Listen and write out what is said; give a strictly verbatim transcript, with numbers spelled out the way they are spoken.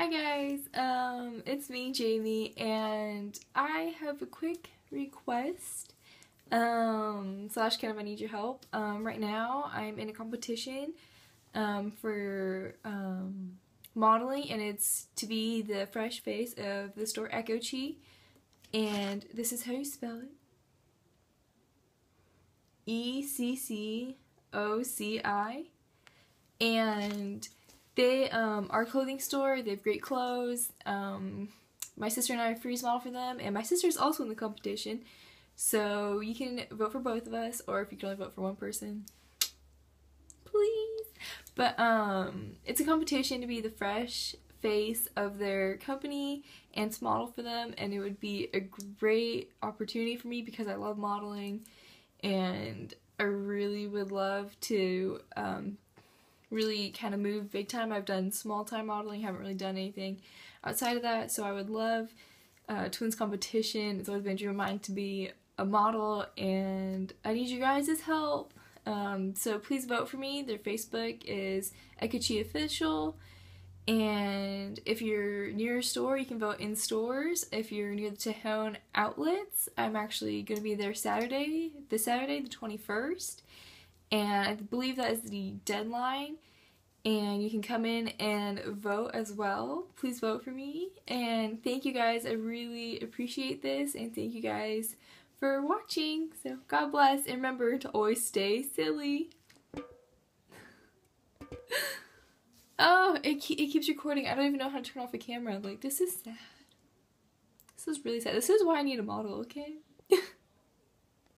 Hi guys, um, it's me, Jamie, and I have a quick request, um, slash kind of I need your help. Um, right now I'm in a competition, um, for, um, modeling, and it's to be the fresh face of the store ECCOCI, and this is how you spell it. E C C O C I, and they um, are a clothing store. They have great clothes. Um, my sister and I freeze model for them, and my sister is also in the competition. So you can vote for both of us, or if you can only vote for one person, please. But um, it's a competition to be the fresh face of their company and to model for them, and it would be a great opportunity for me because I love modeling, and I really would love to. Um, really kind of move big time. I've done small time modeling, haven't really done anything outside of that, so I would love uh, Twins competition. It's always been a dream of mine to be a model, and I need you guys' help. Um, so please vote for me. Their Facebook is ECCOCI Official, and if you're near a store, you can vote in stores. If you're near the Tejon Outlets, I'm actually going to be there Saturday, this Saturday, the twenty-first. And I believe that is the deadline, and you can come in and vote as well. Please vote for me, and thank you guys. I really appreciate this, and thank you guys for watching. So God bless, and remember to always stay silly. Oh, it, ke it keeps recording. I don't even know how to turn off a camera. Like, this is sad. This is really sad. This is why I need a model, okay?